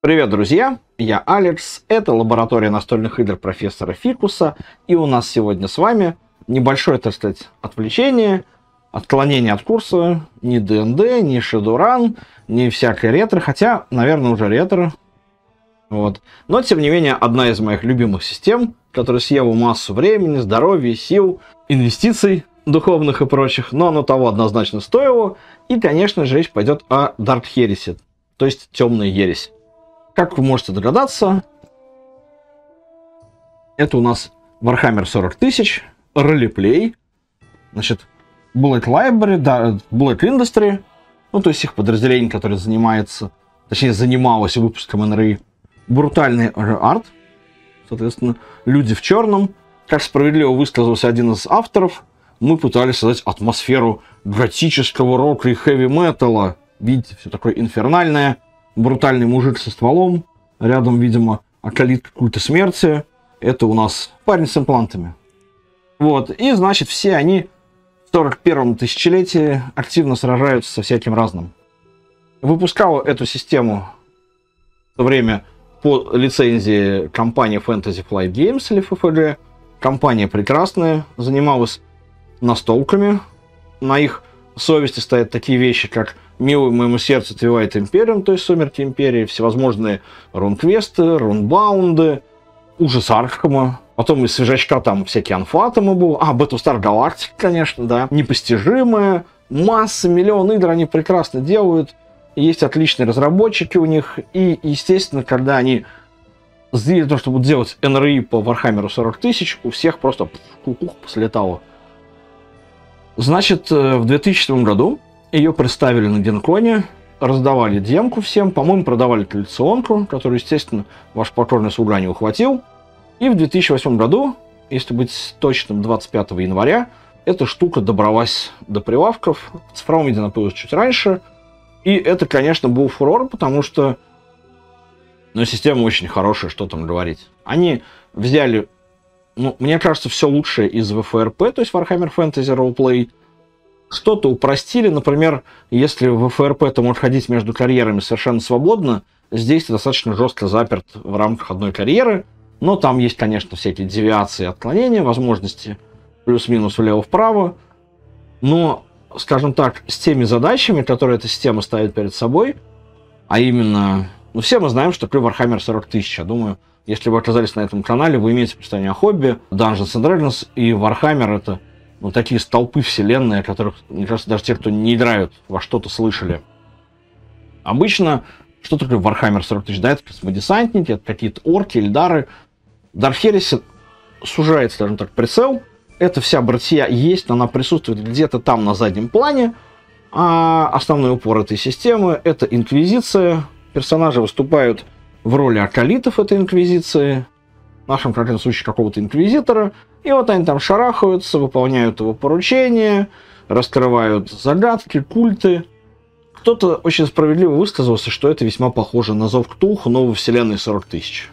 Привет, друзья! Я Алекс, это Лаборатория Настольных Игр Профессора Фикусса, и у нас сегодня с вами небольшое, так сказать, отвлечение, отклонение от курса, ни D&D, ни Shadowrun, ни всякое ретро, хотя, наверное, уже ретро. Вот. Но, тем не менее, одна из моих любимых систем, которая съела массу времени, здоровья, сил, инвестиций духовных и прочих, но оно того однозначно стоило, и, конечно же, речь пойдет о Dark Heresy, то есть темная ересь. Как вы можете догадаться, это у нас Warhammer 40000, ролеплей, значит, Black Library, да, Black Industry, ну, то есть их подразделение, которое занималось выпуском НРИ, брутальный арт, соответственно, люди в черном. Как справедливо высказался один из авторов, мы пытались создать атмосферу готического рока и хэви-металла. Видите, все такое инфернальное. Брутальный мужик со стволом. Рядом, видимо, околит культа смерти. Это у нас парень с имплантами. Вот. И, значит, все они в 41-м тысячелетии активно сражаются со всяким разным. Выпускала эту систему в то время по лицензии компании Fantasy Flight Games, или ФФГ. Компания прекрасная, занималась настолками. На их совести стоят такие вещи, как «Милый моему сердцу Twilight Imperium», то есть «Сумерки Империи», всевозможные рунквесты, рунбаунды, «Ужас Аркхема», потом из свежачка там всякие анфатомы были, Battlestar Galactica, конечно, да, непостижимые, масса, миллион игр они прекрасно делают, есть отличные разработчики у них, и, естественно, когда они сделали то, что будут делать НРИ по Warhammer 40000, у всех просто кукух послетало. Значит, в 2000 году ее представили на Генконе, раздавали демку всем, по-моему, продавали коллекционку, которую, естественно, ваш покорный слуга не ухватил. И в 2008 году, если быть точным, 25 января, эта штука добралась до прилавков, в цифровом виде она появилась чуть раньше. И это, конечно, был фурор, потому что система очень хорошая, что там говорить. Они взяли, ну, мне кажется, все лучшее из ВФРП, то есть Warhammer Fantasy Roleplay. Что-то упростили, например, если в ФРП ты можешь ходить между карьерами совершенно свободно, здесь ты достаточно жестко заперт в рамках одной карьеры, но там есть, конечно, всякие девиации, отклонения, возможности плюс-минус влево-вправо, но, скажем так, с теми задачами, которые эта система ставит перед собой, а именно, ну, все мы знаем, что такое Warhammer 40000, я думаю, если вы оказались на этом канале, вы имеете представление о хобби, Dungeons and Dragons и Warhammer — это... ну, такие столпы вселенной, о которых, мне кажется, даже те, кто не играют, во что-то слышали. Обычно, что такое Warhammer 40000? Да, это космодесантники, это какие-то орки, эльдары. Dark Heresy сужает, скажем так, прицел. Это вся братья есть, она присутствует где-то там на заднем плане. А основной упор этой системы — это Инквизиция. Персонажи выступают в роли околитов этой Инквизиции. В нашем конкретном случае какого-то Инквизитора. И вот они там шарахаются, выполняют его поручения, раскрывают загадки, культы. Кто-то очень справедливо высказался, что это весьма похоже на Зов Ктулху новой вселенной 40000.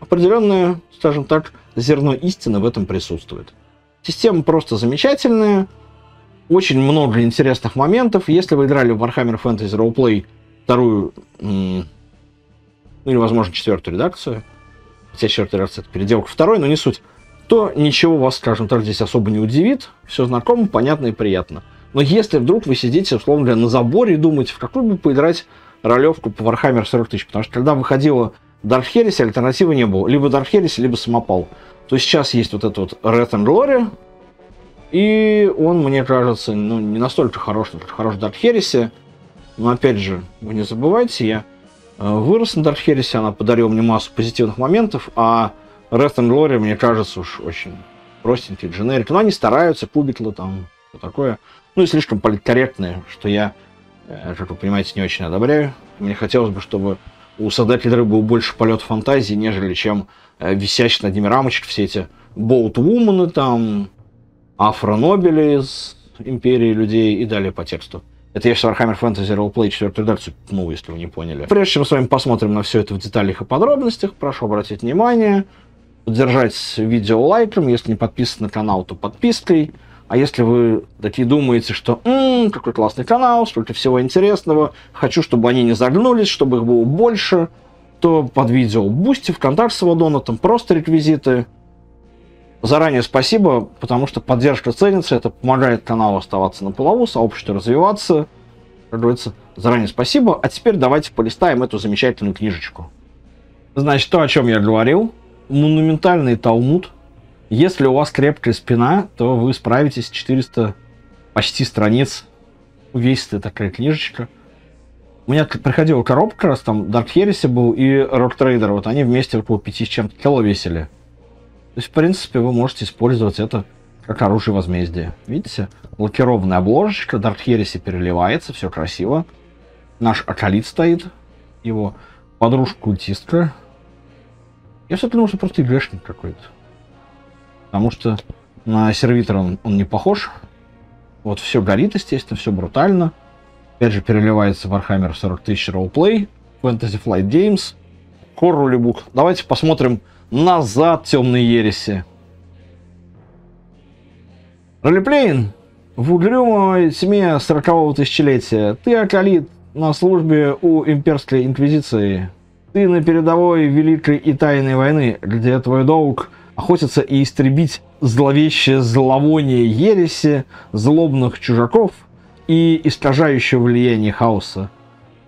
Определенное, скажем так, зерно истины в этом присутствует. Система просто замечательная, очень много интересных моментов. Если вы играли в Warhammer Fantasy Roleplay вторую, или, возможно, четвертую редакцию, хотя четвертая редакция — это переделка второй, но не суть, то ничего вас, скажем так, здесь особо не удивит. Все знакомо, понятно и приятно. Но если вдруг вы сидите, условно говоря, на заборе и думаете, в какую бы поиграть ролевку по Warhammer 40000, потому что когда выходила Dark Heresy, альтернативы не было. Либо Dark Heresy, либо самопал. То есть сейчас есть вот этот вот Wrath and Glory, и он, мне кажется, ну, не настолько хорош, как хорош Dark Heresy. Но опять же, вы не забывайте, я вырос на Dark Heresy, она подарила мне массу позитивных моментов, а Wrath and Glory, мне кажется, уж очень простенький дженерик. Но они стараются, кубитлы там, что такое. Ну и слишком политкорректные, что я, как вы понимаете, не очень одобряю. Мне хотелось бы, чтобы у создателей был больше полет фантазии, нежели чем висящий над ними рамочек все эти болт-вумены там, афро-нобели из Империи людей и далее по тексту. Это я сейчас Warhammer Fantasy Roleplay 4-ю редакцию, ну, если вы не поняли. Прежде чем мы с вами посмотрим на все это в деталях и подробностях, прошу обратить внимание, поддержать видео лайком, если не подписаны на канал, то подпиской. А если вы такие думаете, что какой классный канал, столько всего интересного, хочу, чтобы они не загнулись, чтобы их было больше, то под видео Boosty, ВКонтакте с его донатом, просто реквизиты. Заранее спасибо, потому что поддержка ценится, это помогает каналу оставаться на плаву, сообществу развиваться. Как говорится, заранее спасибо. А теперь давайте полистаем эту замечательную книжечку. Значит, то, о чем я говорил. Монументальный талмуд. Если у вас крепкая спина, то вы справитесь. 400 почти страниц. Увесистая такая книжечка. У меня приходила коробка, раз там Dark Heresy был и Rogue Trader. Вот они вместе около 5 с чем-то кило весили. То есть, в принципе, вы можете использовать это как оружие возмездия. Видите? Лакированная обложечка. Dark Heresy переливается. Все красиво. Наш Акалит стоит. Его подружка-культистка. Я все-таки думал, что просто игрешник какой-то. Потому что на сервитора он не похож. Вот все горит, естественно, все брутально. Опять же, переливается Warhammer 40000 Roleplay, Fantasy Flight Games, Horror Rulebook. Давайте посмотрим назад темные ереси. Ролеплейн, в угрюмой тьме 40-го тысячелетия. Ты, Акалит, на службе у имперской инквизиции. Ты на передовой Великой и Тайной войны, где твой долг охотиться и истребить зловещее зловоние ереси, злобных чужаков и искажающее влияние хаоса.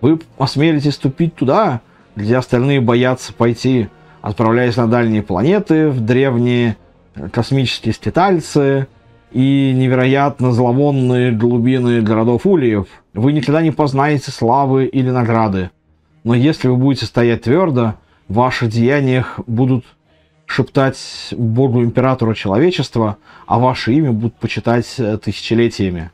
Вы осмелитесь ступить туда, где остальные боятся пойти, отправляясь на дальние планеты, в древние космические скитальцы и невероятно зловонные глубины городов Улиев. Вы никогда не познаете славы или награды. Но если вы будете стоять твердо, в ваших деяниях будут шептать Богу-императору человечества, а ваше имя будут почитать тысячелетиями.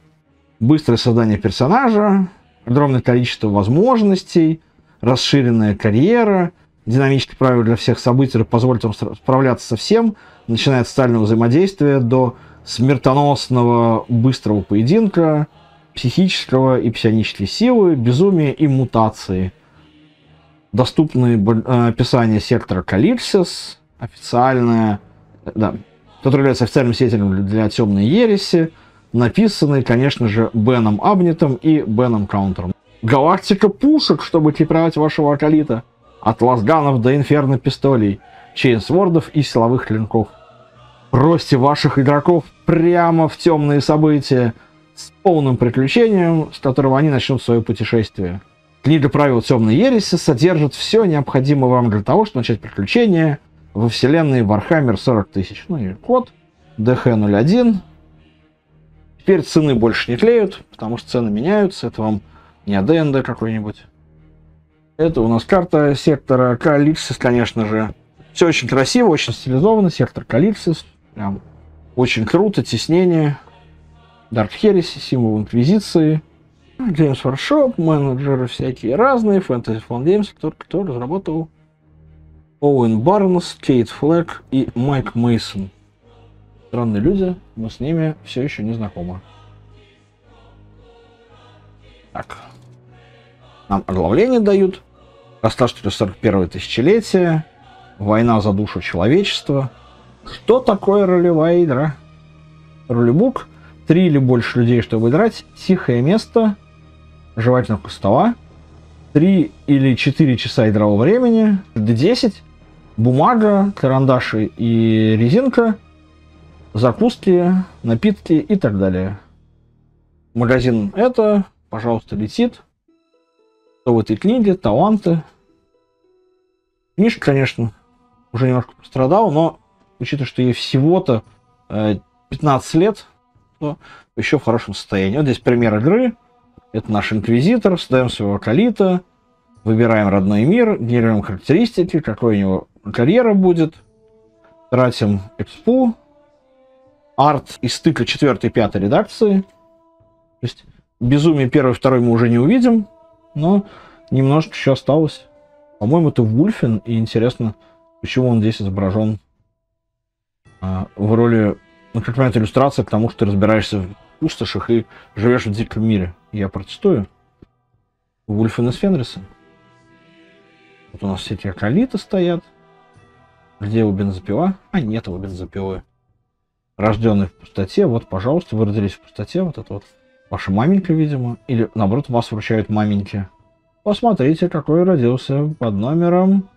Быстрое создание персонажа, огромное количество возможностей, расширенная карьера, динамические правила для всех событий, которые позволят вам справляться со всем, начиная от социального взаимодействия до смертоносного быстрого поединка, психического и псионической силы, безумия и мутации. Доступны описания сектора Калипсис, официальная, да, который является официальным сетелем для темной ереси, написанный, конечно же, Беном Абнеттом и Беном Каунтером. Галактика пушек, чтобы экипировать вашего Акалита. От лазганов до инферно пистолей, чейнсвордов и силовых клинков. Бросьте ваших игроков прямо в темные события с полным приключением, с которого они начнут свое путешествие. Книга правил темной ереси содержит все необходимое вам для того, чтобы начать приключения во вселенной Warhammer 40000. Ну и код DH01. Теперь цены больше не клеют, потому что цены меняются. Это вам не AD&D какой-нибудь. Это у нас карта сектора Калипсис, конечно же. Все очень красиво, очень стилизовано. Сектор Калипсис. Прям очень круто. Теснение. Dark Heresy, символ Инквизиции. Games Workshop, менеджеры всякие разные. Fantasy Flight Games, кто разработал. Оуэн Барнс, Кейт Флэг и Майк Мейсон. Странные люди, но с ними все еще не знакомы. Так. Нам оглавление дают. Расстаж 441 тысячелетие. Война за душу человечества. Что такое ролевая игра? Ролебук. 3 или больше людей, чтобы играть. Тихое место. Желательно кустово. 3 или 4 часа игрового времени. D10. Бумага, карандаши и резинка, закуски, напитки и так далее. Магазин это, пожалуйста, летит. Что в этой книге? Таланты. Книжка, конечно, уже немножко пострадала, но учитывая, что ей всего-то 15 лет, то еще в хорошем состоянии. Вот здесь пример игры. Это наш инквизитор. Создаем своего Акалита. Выбираем родной мир, генерируем характеристики, какой у него карьера будет. Тратим экспу. Арт из стыка 4-5 редакции. То есть безумие 1-2 мы уже не увидим, но немножко еще осталось. По-моему, это Вульфин, и интересно, почему он здесь изображен в роли, ну, как понимаете, иллюстрация к тому, что ты разбираешься в пустошах и живешь в диком мире. Я протестую. Вульфин из Фенриса. Вот у нас все эти акалиты стоят. Где его бензопила? А, нет его бензопилы. рожденные в пустоте, вот, пожалуйста, вы родились в пустоте, вот это вот ваша маменька, видимо, или, наоборот, вас вручают маменьки. Посмотрите, какой родился под номером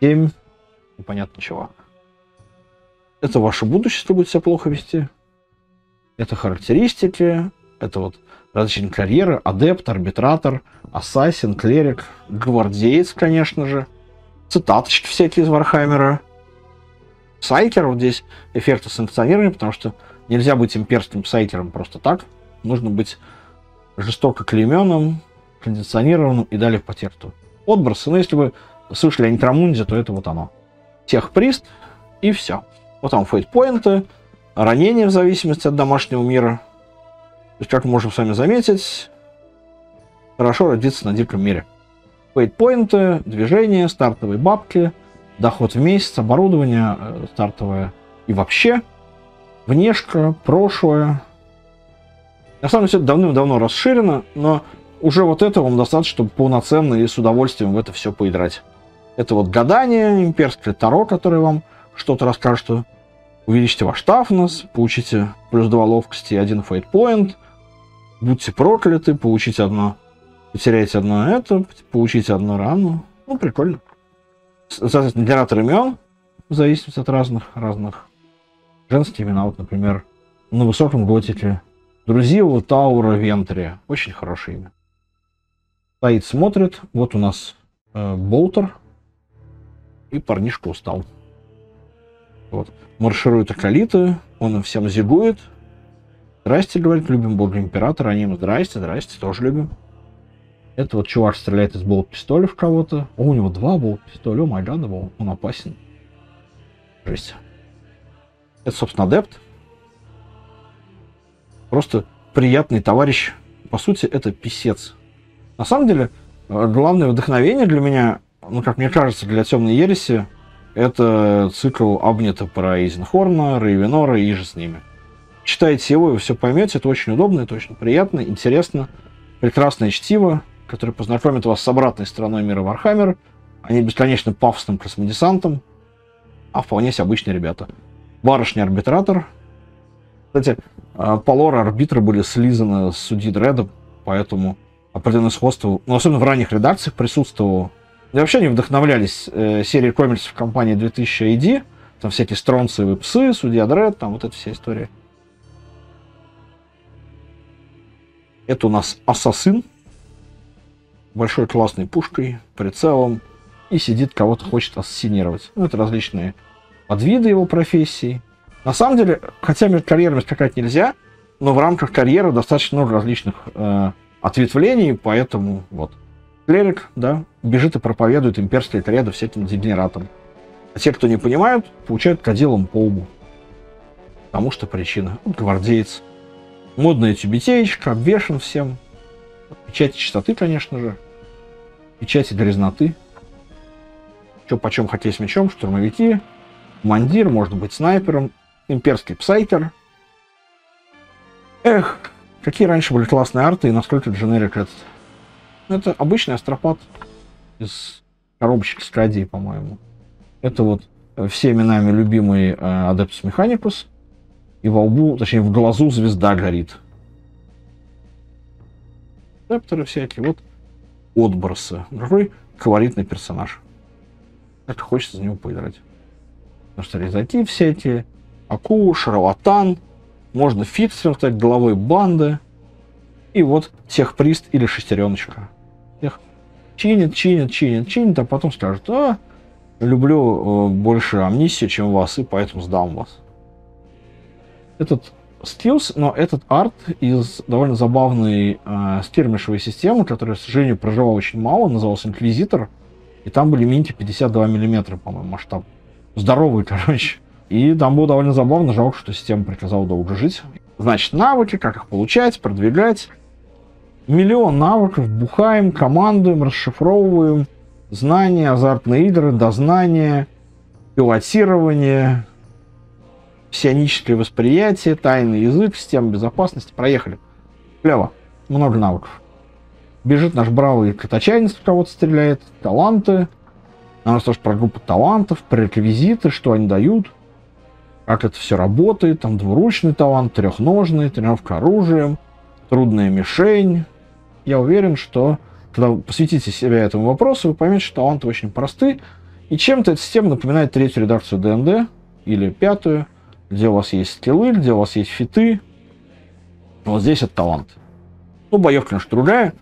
7, непонятно чего. Это ваше будущее, если будет себя плохо вести. Это характеристики, это вот различные карьеры, адепт, арбитратор, ассасин, клерик, гвардеец, конечно же, цитаточки всякие из Вархаммера, псайкер, вот здесь эффекты санкционирования, потому что нельзя быть имперским псайкером просто так, нужно быть жестоко клейменным, кондиционированным и далее по тексту. Отбросы, но если вы слышали о Нитрамунде, то это вот оно. Техприст и все. Вот там фейтпоинты, ранения в зависимости от домашнего мира. То есть, как мы можем с вами заметить, хорошо родиться на диком мире. Фейтпоинты, движения, стартовые бабки, доход в месяц, оборудование стартовое и вообще, внешка, прошлое. На самом деле, все это давным-давно расширено, но уже вот этого вам достаточно, чтобы полноценно и с удовольствием в это все поиграть. Это вот гадание, имперское таро, которое вам что-то расскажет, что увеличите ваш тафнес, получите плюс 2 ловкости и 1 фейтпоинт, будьте прокляты, получите одно, потеряете одно это, получите одну рану. Ну, прикольно. Соответственно, генератор имен, в зависимости от разных женских имена, вот, например, на высоком готике. Друзила, Таура, Вентрия. Очень хорошее имя. Стоит, смотрит. Вот у нас болтер. И парнишка устал. Вот. Марширует околиты. Он им всем зигует. Здрасте, говорит. Любим бога императора. Они им здрасте, здрасте. Тоже любим. Это вот чувак стреляет из болт-пистоля в кого-то. О, у него 2 болт-пистоля. О, май гад, он опасен. Жесть. Это, собственно, адепт. Просто приятный товарищ. По сути, это писец. На самом деле, главное вдохновение для меня, ну, как мне кажется, для «Темной ереси», это цикл Абнетта про Эйзенхорна, Рейвенора и же с ними. Читайте его, и вы все поймете. Это очень удобно, это очень приятно, интересно. Прекрасное чтиво, которое познакомит вас с обратной стороной мира Вархаммер, а не бесконечно пафосным космодесантом, а вполне себе обычные ребята. Барышня-арбитратор. Кстати, по лору арбитры были слизаны с судьи Дредом, поэтому определенное сходство, ну, особенно в ранних редакциях, присутствовало. И вообще не вдохновлялись серией комиксов компании 2000 AD, там всякие стронцевые псы, судья Дред, там вот эта вся история. Это у нас ассасин, большой классной пушкой, прицелом, и сидит, кого-то хочет ассасинировать. Ну, это различные подвиды его профессии. На самом деле, хотя между карьерами скакать нельзя, но в рамках карьеры достаточно много различных ответвлений, поэтому вот. Клерик, да, бежит и проповедует имперские креды всяким дегенератам. А те, кто не понимают, получают кадилом по лбу. Потому что причина. Вот гвардеец. Модная тюбетеечка, обвешен всем. Печати чистоты, конечно же. Печати грязноты. Чё почем хоккей с мячом, штурмовики. Командир, может быть, снайпером. Имперский псайкер. Эх, какие раньше были классные арты и насколько дженерик этот. Это обычный астропат из коробочек с крадей, по-моему. Это вот всеми нами любимый Адептус Механикус. И во лбу, точнее, в глазу звезда горит. Адепторы всякие. Вот отбросы. Другой колоритный персонаж. Это хочется за него поиграть. Потому что резаки всякие. Акул, шарлатан, можно фит свертать головой банды, и вот техприст или шестереночка. Тех чинит, а потом скажет: а, люблю больше амнисию, чем вас, и поэтому сдам вас. Этот скиллс, но этот арт из довольно забавной скирмишевой системы, которая, к сожалению, прожила очень мало, назывался Инквизитор, и там были минки 52 мм, по-моему, масштаб. Здоровый, короче. И там было довольно забавно, жалко, что система приказала долго жить. Значит, навыки, как их получать, продвигать. Миллион навыков, бухаем, командуем, расшифровываем. Знания, азартные игры, дознание, пилотирование, псионическое восприятие, тайный язык, система безопасности. Проехали. Клево. Много навыков. Бежит наш бравый коточайниц, кого-то стреляет. Таланты. У нас тоже про группу талантов, про реквизиты, что они дают. как это все работает, там двуручный талант, трехножный, тренировка оружием, трудная мишень. Я уверен, что когда вы посвятите себя этому вопросу, вы поймете, что таланты очень просты, и чем-то эта система напоминает третью редакцию D&D или пятую, где у вас есть скиллы, где у вас есть фиты. Вот здесь это талант. Ну, боевка, конечно, другая.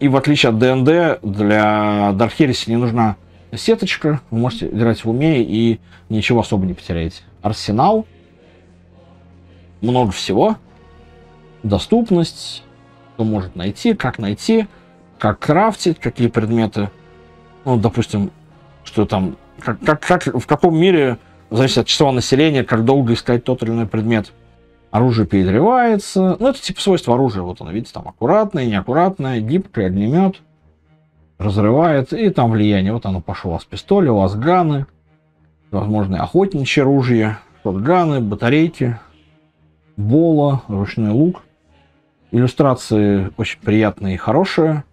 И в отличие от D&D, для Dark Heresy не нужна сеточка. Вы можете играть в уме и ничего особо не потеряете. Арсенал. Много всего. Доступность. Кто может найти, как крафтить, какие предметы. Ну, допустим, что там, в каком мире, зависит от числа населения, как долго искать тот или иной предмет. Оружие передревается. Ну, это типа свойство оружия. Вот оно, видите, там аккуратное, неаккуратное, гибкое, огнемет. Разрывает. И там влияние. Вот оно пошло. У вас пистоли, у вас ганы. Возможные охотничьи ружья. Шотганы, батарейки. Бола, ручной лук. Иллюстрации очень приятные и хорошие.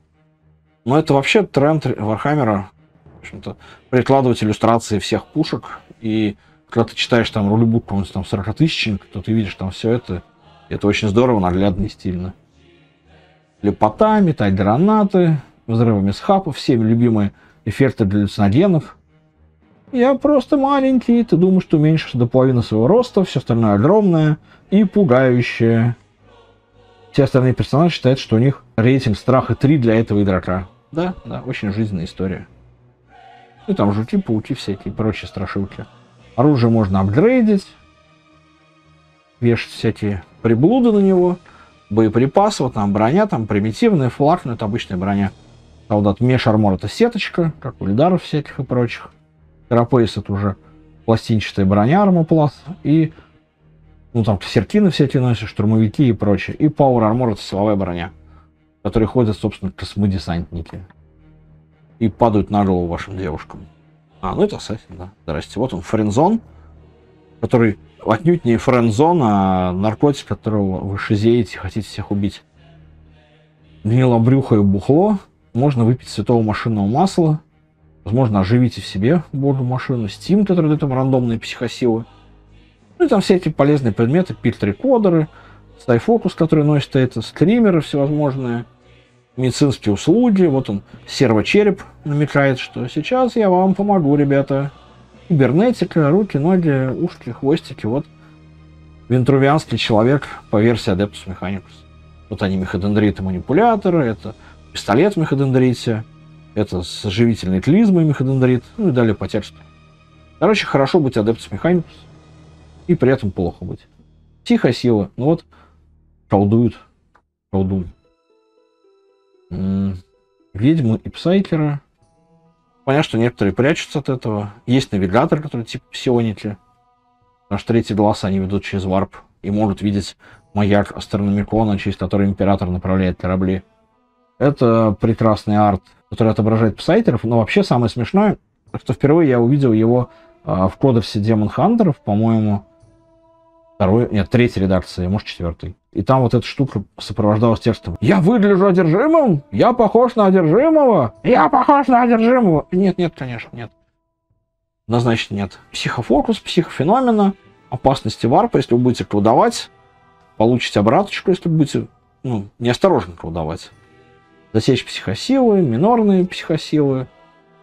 Но это вообще тренд Вархаммера. В общем-то, прикладывать иллюстрации всех пушек. И когда ты читаешь там рулебук, какой-нибудь там 40-тысячник, то ты видишь там все это. Это очень здорово, наглядно и стильно. Лепота, метать гранаты, взрывами с хапов, всеми любимые эффекты для галлюциногенов. Я просто маленький, ты думаешь, что уменьшишь до половины своего роста, все остальное огромное и пугающее. Все остальные персонажи считают, что у них рейтинг страха 3 для этого игрока. Да, да, очень жизненная история. И там жуки, пауки, всякие прочие страшилки. Оружие можно апгрейдить, вешать всякие приблуды на него, боеприпасы, вот там броня, там примитивная, флаг, но это обычная броня. А вот от меш-армор это сеточка, как у лидаров всяких и прочих. Терапейс это уже пластинчатая броня, армопласт, и ну там серкины всякие носят, штурмовики и прочее. И пауэр-армор это силовая броня, в которой ходят, собственно, космодесантники и падают на голову вашим девушкам. А, ну это Ассасин, да. Здрасте. Вот он, френдзон, который отнюдь не френдзон, а наркотик, которого вы шизеете, хотите всех убить. Гнилобрюхое бухло. Можно выпить святого машинного масла. Возможно, оживите в себе божью машину. Стим, который дает там рандомные психосилы. Ну и там все эти полезные предметы. Пильтрикодеры, стайфокус, который носит это, скримеры всевозможные. Медицинские услуги, вот он, сервочереп намекает, что сейчас я вам помогу, ребята. Кибернетика, руки, ноги, ушки, хвостики, вот. Вентрувианский человек по версии Адептус Механикус. Вот они, мехадендриты-манипуляторы, это пистолет в мехадендрите, это соживительные клизмы мехадендрит, ну и далее по тексту. Короче, хорошо быть Адептус Механикус, и при этом плохо быть. Психосила, ну вот, колдуют, колдун. Ведьмы и псайкеры. Понятно, что некоторые прячутся от этого. Есть навигатор, который типа псионики. Наш третий глаз они ведут через варп и могут видеть маяк астрономикона, через который император направляет корабли. Это прекрасный арт, который отображает псайкеров. Но вообще самое смешное, что впервые я увидел его в кодексе Демон Хантеров, по-моему, третьей редакции, может, четвертой. И там вот эта штука сопровождалась текстом. Я выгляжу одержимым? Я похож на одержимого? Я похож на одержимого? Нет, нет, конечно, нет. Однозначно нет. Психофокус, психофеномена, опасности варпа, если вы будете колдовать, получите обраточку, если вы будете, ну, неосторожно колдовать. Засечь психосилы, минорные психосилы,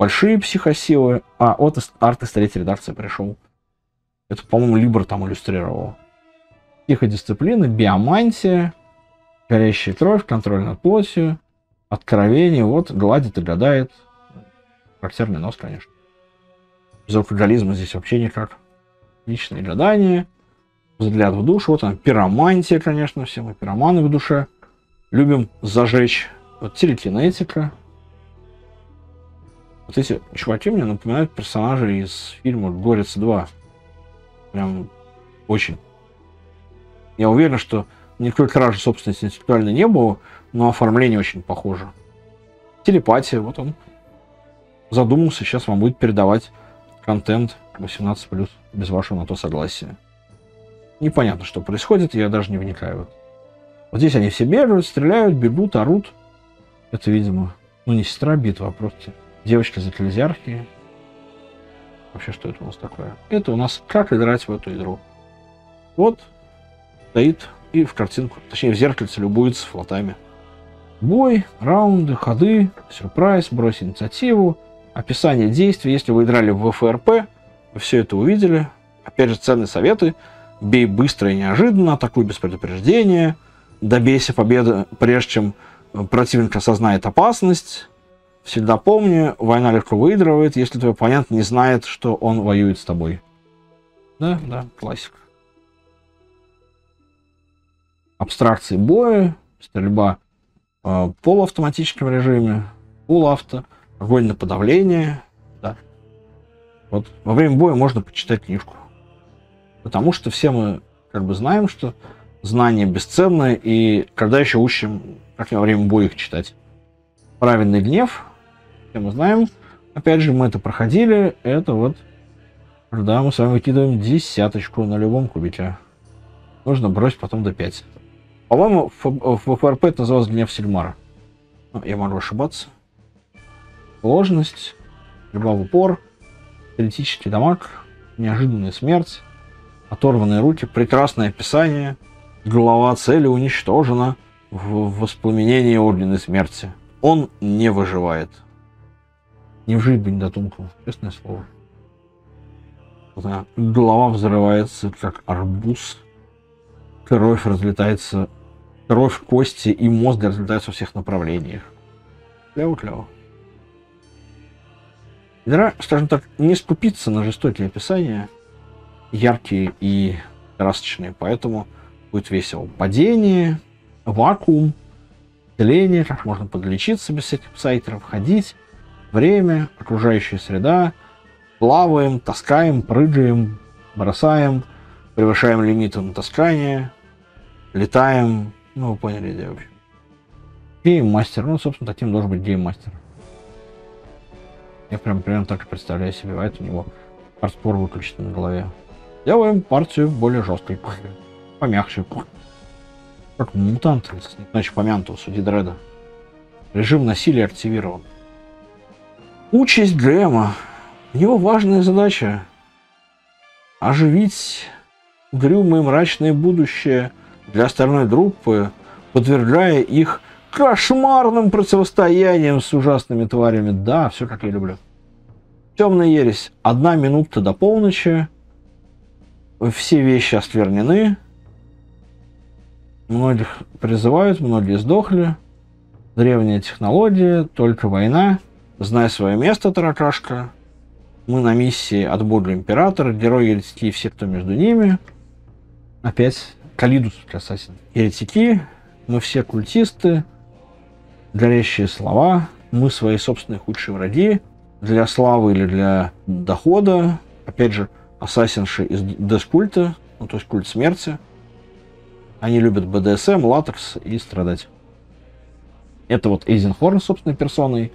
большие психосилы. А, вот арт из третьей редакции пришел. Это, по-моему, Либр там иллюстрировал. Психодисциплины, биомантия, горящая кровь, контроль над плотью, откровение, вот, гладит и гадает. Характерный нос, конечно. Без алкоголизма здесь вообще никак. Личные гадания, взгляд в душу, вот она, пиромантия, конечно, все мы пироманы в душе. Любим зажечь. Вот телекинетика. Вот эти чуваки мне напоминают персонажей из фильма «Горец 2». Прям очень. Я уверен, что никакой кражи собственности интеллектуальной не было, но оформление очень похоже. Телепатия, вот он задумался, сейчас вам будет передавать контент 18+, без вашего на то согласия. Непонятно, что происходит, я даже не вникаю. Вот здесь они все бегают, стреляют, бегут, орут. Это, видимо, ну не сестра битва, а просто девочка из экклезиархии. Вообще, что это у нас такое? Это у нас как играть в эту игру. Вот стоит и в картинку, точнее в зеркальце любуется флотами. Бой, раунды, ходы, сюрприз, брось инициативу, описание действий. Если вы играли в ФРП, вы все это увидели. Опять же, ценные советы. Бей быстро и неожиданно, атакуй без предупреждения, добейся победы, прежде чем противник осознает опасность. Всегда помни, война легко выигрывает, если твой оппонент не знает, что он воюет с тобой. Да, классик. Абстракции боя, стрельба в полуавтоматическом режиме, полуавто, огонь на подавление. Да. Вот во время боя можно почитать книжку. Потому что все мы как бы знаем, что знания бесценны, и когда еще учим, как во время боя их читать. Праведный гнев, все мы знаем. Опять же, мы это проходили, это вот, когда мы с вами выкидываем десяточку на любом кубике. Нужно бросить потом до 5. По-моему, в ФРП это называлось «Гнев Сильмара». Но я могу ошибаться. Сложность, борьба в упор, критический дамаг, неожиданная смерть, оторванные руки, прекрасное описание, голова цели уничтожена в воспламенении Ордена Смерти. Он не выживает. Не вжить бы недотумком, честное слово. Голова взрывается, как арбуз. Кровь разлетается, кровь, кости и мозги разлетаются во всех направлениях. Кляво-кляво. Игра, скажем так, не скупится на жестокие описания, яркие и красочные, поэтому будет весело. Падение, вакуум, деление, как можно подлечиться без всяких псайтеров, ходить, время, окружающая среда, плаваем, таскаем, прыгаем, бросаем, превышаем лимиты на таскание, летаем, ну вы поняли, где вообще. Гейм-мастер, ну собственно таким должен быть гейм-мастер. Я прям так и представляю себе, а это у него партспор выключен на голове. Делаем партию более жесткой, помягче. Как мутант, иначе помянутого судьи Дреда. Режим насилия активирован. Участь Грэма. У него важная задача. Оживить угрюмое мрачное будущее для остальной группы, подвергая их кошмарным противостояниям с ужасными тварями. Да, все как я люблю. Темная ересь. 1 минута до полночи. Все вещи осквернены. Многих призывают, многие сдохли. Древняя технология, только война. Знай свое место, таракашка. Мы на миссии от бога императора, герои еретики и все, кто между ними. Опять Калидус, ассасин. Еретики, мы все культисты, горящие слова, мы свои собственные худшие враги. Для славы или для дохода. Опять же, ассасинши из дескульта, ну, то есть культ смерти. Они любят БДСМ, латекс и страдать. Это вот Эйзенхорн собственной персоной.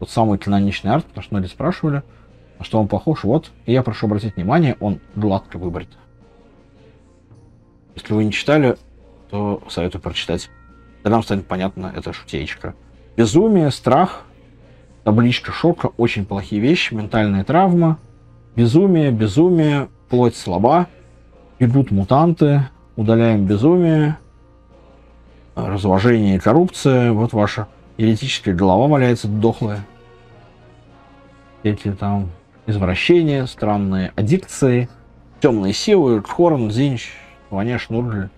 Тот самый каноничный арт, потому что многие спрашивали, на что он похож. Вот, и я прошу обратить внимание, он гладко выбрит. Если вы не читали, то советую прочитать. Тогда нам станет понятно, это шутеечка. Безумие, страх, табличка шока, очень плохие вещи, ментальная травма. Безумие, плоть слаба, идут мутанты. Удаляем безумие, разложение и коррупция. Вот ваша еретическая голова валяется дохлая. Эти там извращения, странные аддикции, темные силы, Хорн, Зинч, Ваня, Шнургль,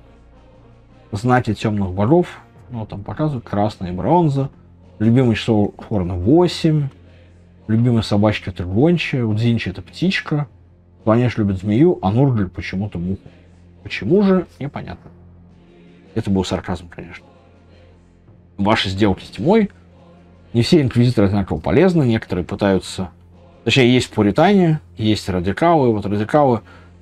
знаки темных богов. Ну, там показывают красная и бронза. Любимый часов Хорна 8. Любимая собачка это гончая. У Дзинча это птичка. Ваня любит змею, а Нургль почему-то муху. Почему же, непонятно. Это был сарказм, конечно. Ваши сделки с тьмой. Не все инквизиторы одинаково полезны. Некоторые пытаются... Точнее, есть пуритане, есть радикалы. Вот радикалы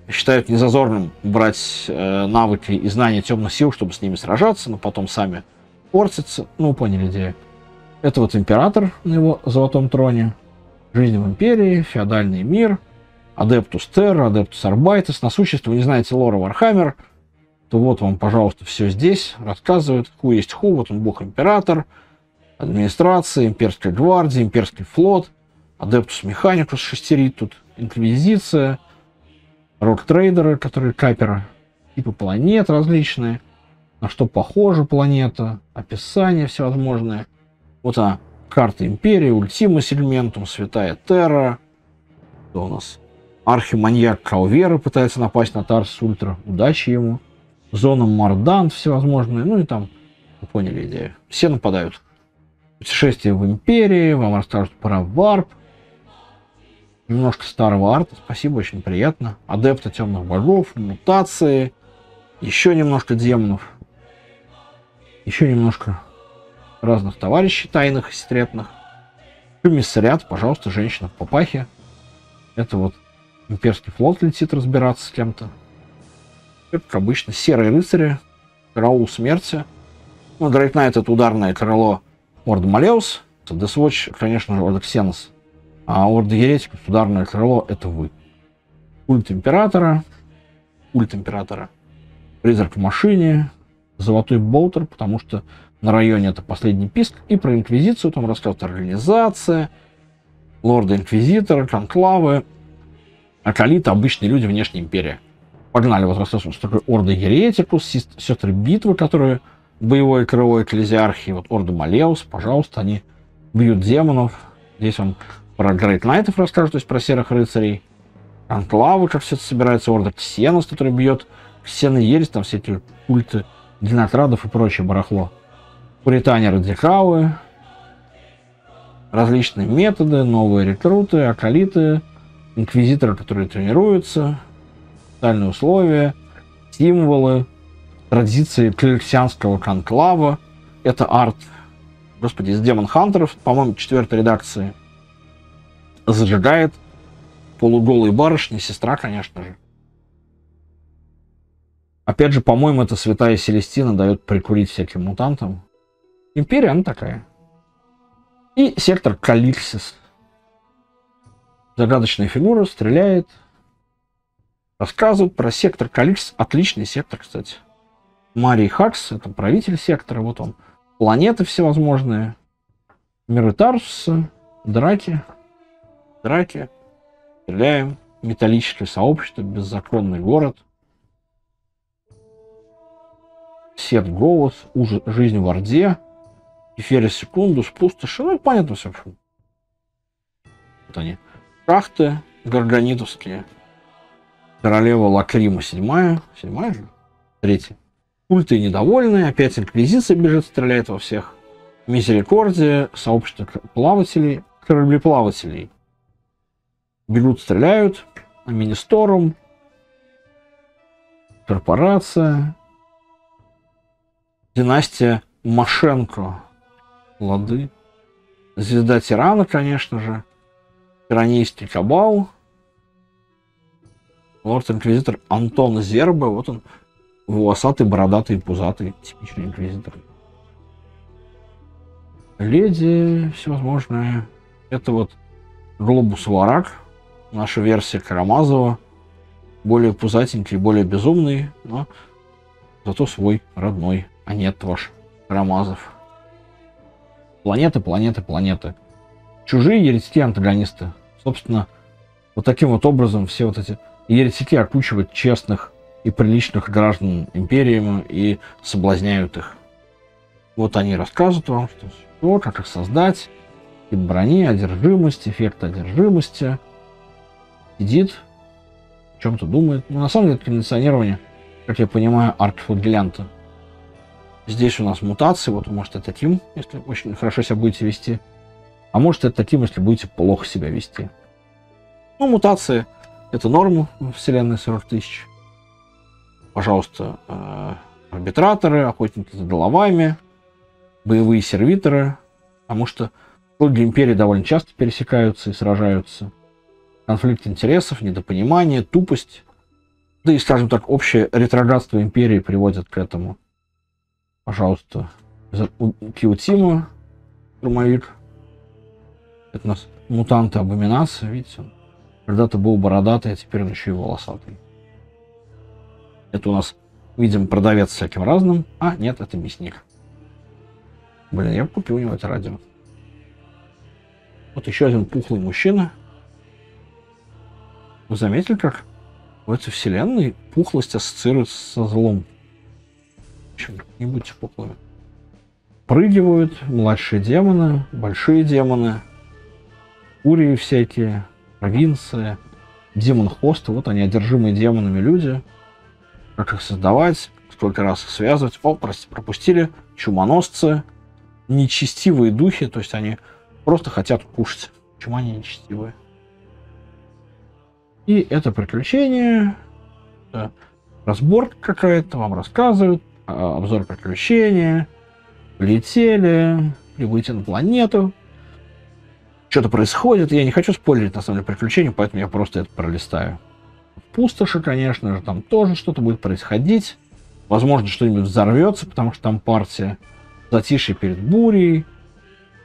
считают незазорным брать навыки и знания темных сил, чтобы с ними сражаться, но потом сами портятся. Ну, поняли идею. Это вот император на его золотом троне. Жизнь в империи, феодальный мир. Адептус Терра, Адептус Арбайтес, насущество, вы не знаете лора Вархаммер, то вот вам, пожалуйста, все здесь рассказывают. Ху есть ху, вот он бог-император, администрация, имперская гвардия, имперский флот, Адептус Механикус шестерит тут, Инквизиция, Rogue Trader, который капера, типа планет различные, на что похожа планета, описание всевозможное. Вот она, карта Империи, Ultima Silmentum, Святая Терра. Кто у нас? Архиманьяк Калвера пытается напасть на Тарс Ультра. Удачи ему. Зона Мардант всевозможные. Ну и там, вы поняли идею. Все нападают. Путешествие в Империи, вам расскажут про варп. Немножко старого арта, спасибо, очень приятно. Адепты темных богов, мутации. Еще немножко демонов. Еще немножко разных товарищей тайных и секретных. Комиссариат, пожалуйста, женщина в папахе. Это вот имперский флот летит разбираться с кем-то. Это, как обычно, серые рыцари, караул смерти. Ну, Great Knight — это ударное крыло Орда Малеус. Deathwatch, конечно же, Орда Ксенос. А Орда Еретиков, ударное крыло — это вы. Культ Императора. Культ Императора. Призрак в машине. Золотой болтер, потому что на районе это последний писк. И про Инквизицию там рассказывают организация, лорда Инквизитора, конклавы. Акалиты — обычные люди внешней империи. Погнали, вот рассказывают, что такое Орда Еретикус, сестры битвы, которые боевое крыло экклезиархии, вот Орда Малеус, пожалуйста, они бьют демонов. Здесь он про Great Knight'ов расскажет, то есть про серых рыцарей. Конклавы, как все это собирается, Орда Ксенос, который бьет Ксена Ересь, там все эти культы Динокрадов и прочее барахло. Пуритане, Декавы, различные методы, новые рекруты, акалиты, инквизиторы, которые тренируются, социальные условия, символы, традиции клериксианского конклава. Это арт, господи, из Демон Хантеров, по-моему, 4-й редакции. Зажигает полуголые барышни, сестра, конечно же. Опять же, по-моему, эта святая Селестина дает прикурить всяким мутантам. Империя, она такая. И сектор Каликсис. Загадочная фигура, стреляет. Рассказывают про сектор Каликсис. Отличный сектор, кстати. Марий Хакс, это правитель сектора. Вот он. Планеты всевозможные. Миры Тарсуса. Драки. Драки. Стреляем. Металлическое сообщество. Беззаконный город. Сет голос, ужас, жизнь в Орде, Эферис секундус, пустоши, ну понятно все. Вот они. Шахты гарганитовские. Королева Лакрима 7-я. 7-я же? 3-я. Культы недовольные, опять инквизиция бежит, стреляет во всех. Мизерикордия, сообщество плавателей, кораблеплавателей. Бегут, стреляют. Министорум. Корпорация. Династия Машенко. Лады. Звезда Тирана, конечно же. Тиранийский Кабал. Лорд-инквизитор Антон Зерба. Вот он, волосатый, бородатый, пузатый. Типичный инквизитор. Леди всевозможные. Это вот Глобус Варак. Наша версия Карамазова. Более пузатенький, более безумный. Но зато свой, родной. А нет, тоже Рамазов. Планеты, планеты, планеты. Чужие еретики, антагонисты. Собственно, вот таким вот образом все вот эти еретики окучивают честных и приличных граждан империи и соблазняют их. Вот они рассказывают вам, что, как их создать. И брони, одержимость, эффект одержимости. Сидит, о чем-то думает. Ну, на самом деле, это кондиционирование, как я понимаю, арт-флагелянта. Здесь у нас мутации, вот может это таким, если очень хорошо себя будете вести, а может это таким, если будете плохо себя вести. Ну, мутации — это норма в вселенной 40 тысяч. Пожалуйста, арбитраторы, охотники за головами, боевые сервиторы, потому что слуги империи довольно часто пересекаются и сражаются. Конфликт интересов, недопонимание, тупость, да и, скажем так, общее ретроградство империи приводит к этому. Пожалуйста, Киутима, штурмовик. Это у нас мутанты абоминации, видите? Он когда-то был бородатый, а теперь он еще и волосатый. Это у нас, видим, продавец всяким разным. А, нет, это мясник. Блин, я бы купил у него это радио. Вот еще один пухлый мужчина. Вы заметили, как в этой вселенной пухлость ассоциируется со злом. Чем-нибудь пухлыми. Прыгивают младшие демоны, большие демоны, урии всякие, провинции, демон-хосты. Вот они, одержимые демонами люди. Как их создавать, сколько раз их связывать. О, прости, пропустили. Чумоносцы, нечестивые духи, то есть они просто хотят кушать. Почему они нечестивые? И это приключение, это разборка какая-то, вам рассказывают, обзор приключения, летели, прибытие на планету, что-то происходит, я не хочу спойлерить на самом деле приключения, поэтому я просто это пролистаю. В пустоши, конечно же, там тоже что-то будет происходить, возможно, что-нибудь взорвется, потому что там партия, затишье перед бурей,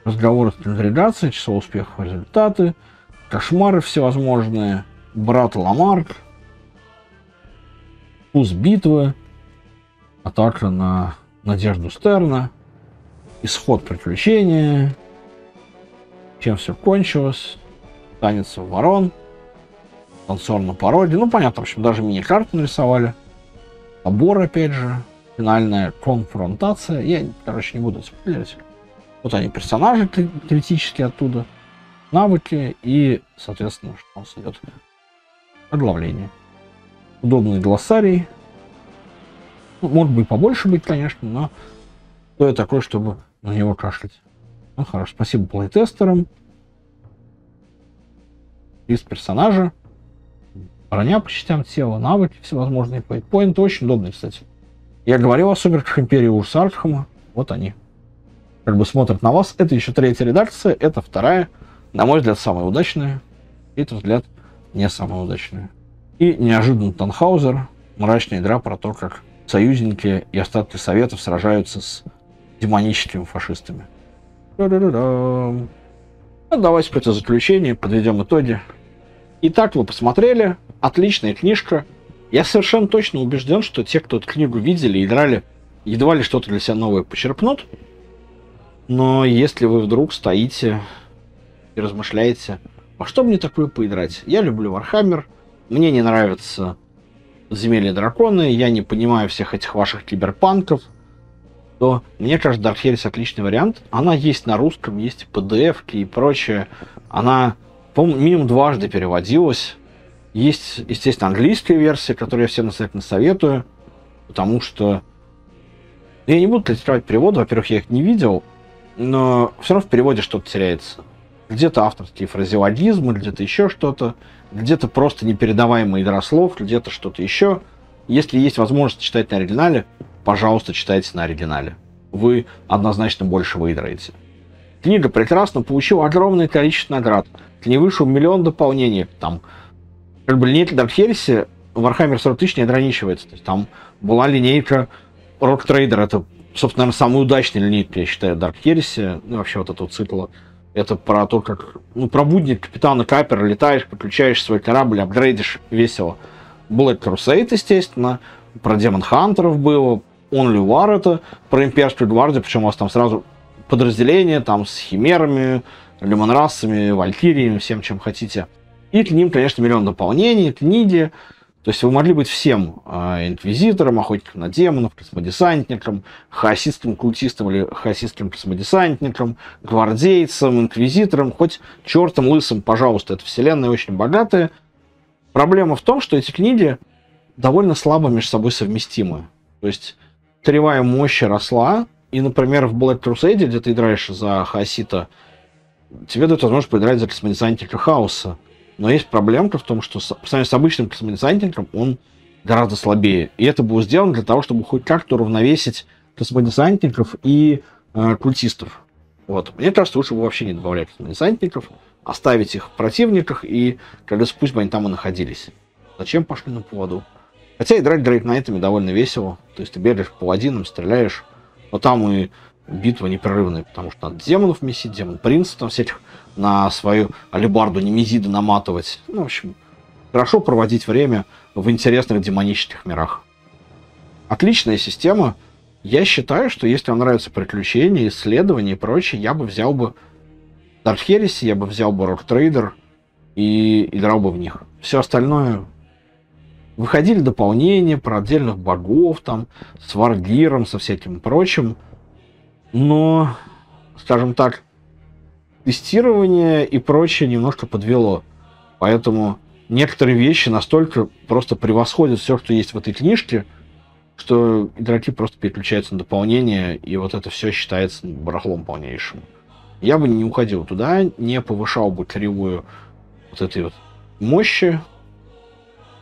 разговоры с конгрегацией, число успехов, результаты, кошмары всевозможные, брат Ламарк, вкус битвы, атака на Надежду Стерна, исход приключения, чем все кончилось, танец ворон, танцор на пароде, ну понятно, в общем, даже мини-карту нарисовали, набор опять же, финальная конфронтация, я, короче, не буду спойлерить. Вот они, персонажи теоретически оттуда, навыки и, соответственно, что у нас идет. Оглавление. Удобный глоссарий. Ну, может быть, побольше быть, конечно, но то и такое, чтобы на него кашлять. Ну, хорошо. Спасибо плейтестерам. Лист персонажа. Броня по частям тела, навыки всевозможные, плейтпоинты. Очень удобные, кстати. Я говорил о сумерках Империи Урса Аркхема. Вот они. Как бы смотрят на вас. Это еще третья редакция, это вторая. На мой взгляд, самая удачная. И, на взгляд, не самая удачная. И неожиданно Танхаузер. Мрачная игра про то, как союзники и остатки Советов сражаются с демоническими фашистами. Ну, давайте какое-то заключение, подведем итоги. Итак, вы посмотрели. Отличная книжка. Я совершенно точно убежден, что те, кто эту книгу видели и играли, едва ли что-то для себя новое почерпнут. Но если вы вдруг стоите и размышляете, во что мне такое поиграть? Я люблю Warhammer, мне не нравятся Земельные драконы, я не понимаю всех этих ваших киберпанков, то мне кажется, Dark Heresy отличный вариант. Она есть на русском, есть PDF-ки и прочее. Она, по-моему, минимум дважды переводилась. Есть, естественно, английская версия, которую я всем настоятельно советую, потому что я не буду критиковать переводы, во-первых, я их не видел, но все равно в переводе что-то теряется. Где-то авторские фразеологизмы, где-то еще что-то, где-то просто непередаваемая игра слов, где-то что-то еще. Если есть возможность читать на оригинале, пожалуйста, читайте на оригинале. Вы однозначно больше выиграете. Книга прекрасно получила огромное количество наград. К ней вышел 1 000 000 дополнений. Там, как бы, линейка Dark Heresy Warhammer 40000 не ограничивается. То есть, там была линейка Rogue Trader. Это, собственно, наверное, самая удачная линейка, я считаю, Dark Heresy, ну, вообще вот этого цикла. Это про то, как, ну, про будни капитана Капера, летаешь, подключаешь свой корабль, апгрейдишь, весело. Black Crusade, естественно, про Демон Хантеров было, Only War это, про Имперскую гвардию, причем у вас там сразу подразделения, там с химерами, люмонрасами, валькириями, всем, чем хотите. И к ним, конечно, 1 000 000 дополнений, книги. То есть вы могли быть всем инквизитором, охотником на демонов, космодесантником, хаосистским культистом или хаосистским космодесантником, гвардейцем, инквизитором, хоть чертом лысым, пожалуйста. Это вселенная очень богатая. Проблема в том, что эти книги довольно слабо между собой совместимы. То есть кривая мощь росла, и, например, в Black Crusade, где ты играешь за хаосита, тебе дают возможность поиграть за космодесантника хаоса. Но есть проблемка в том, что по сравнению с обычным космодесантником он гораздо слабее. И это было сделано для того, чтобы хоть как-то уравновесить космодесантников и культистов. Вот. Мне кажется, лучше бы вообще не добавлять космодесантников, оставить их в противниках, и когда пусть бы они там и находились. Зачем пошли на поводу? Хотя играть дрейкнайтами довольно весело. То есть ты бегаешь по паладинам, стреляешь, но там и битва непрерывная, потому что надо демонов месить, демон принца там всяких на свою алебарду немезиды наматывать. Ну, в общем, хорошо проводить время в интересных демонических мирах. Отличная система. Я считаю, что если вам нравятся приключения, исследования и прочее, я бы взял бы Dark Heresy, я бы взял бы Rogue Trader и играл бы в них. Все остальное Выходили дополнения про отдельных богов, там, с Варгиром, со всяким прочим. Но, скажем так, тестирование и прочее немножко подвело. Поэтому некоторые вещи настолько просто превосходят все, что есть в этой книжке, что игроки просто переключаются на дополнение, и вот это все считается барахлом полнейшим. Я бы не уходил туда, не повышал бы кривую вот этой вот мощи,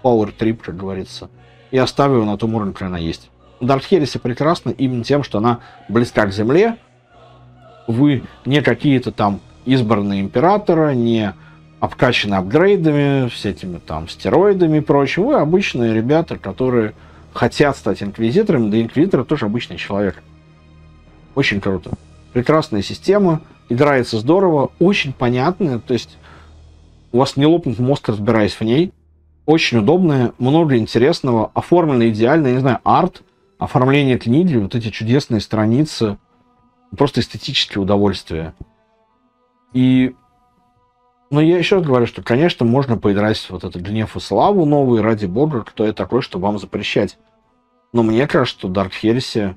Power Trip, как говорится, и оставил ее на том уровне, который она есть. Dark Heresy прекрасна именно тем, что она близка к земле. Вы не какие-то там избранные императора, не обкачаны апгрейдами, всякими там стероидами и прочим. Вы обычные ребята, которые хотят стать инквизиторами, да инквизитор тоже обычный человек. Очень круто. Прекрасная система, играется здорово, очень понятная, то есть у вас не лопнет мозг, разбираясь в ней. Очень удобная, много интересного, оформлено идеально, я не знаю, арт, оформление книги, вот эти чудесные страницы, просто эстетическое удовольствие. И, но я еще раз говорю, что, конечно, можно поиграть вот этот гнев и славу новый, ради бога, кто я такой, что вам запрещать. Но мне кажется, что Dark Heresy,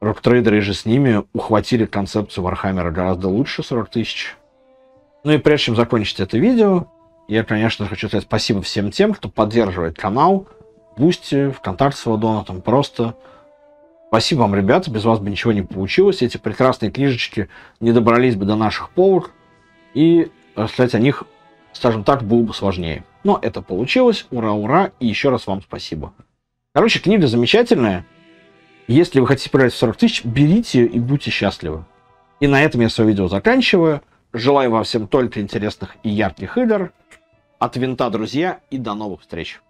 Rogue Trader и же с ними ухватили концепцию Warhammer гораздо лучше 40 тысяч. Ну и прежде чем закончить это видео, я, конечно, хочу сказать спасибо всем тем, кто поддерживает канал, Бусти, ВКонтакте с донатом, просто. Спасибо вам, ребята, без вас бы ничего не получилось. Эти прекрасные книжечки не добрались бы до наших полок, и рассказать о них, скажем так, было бы сложнее. Но это получилось, ура, ура, и еще раз вам спасибо. Короче, книга замечательная. Если вы хотите проиграть в 40 тысяч, берите ее и будьте счастливы. И на этом я свое видео заканчиваю. Желаю вам всем только интересных и ярких игр. От винта, друзья, и до новых встреч!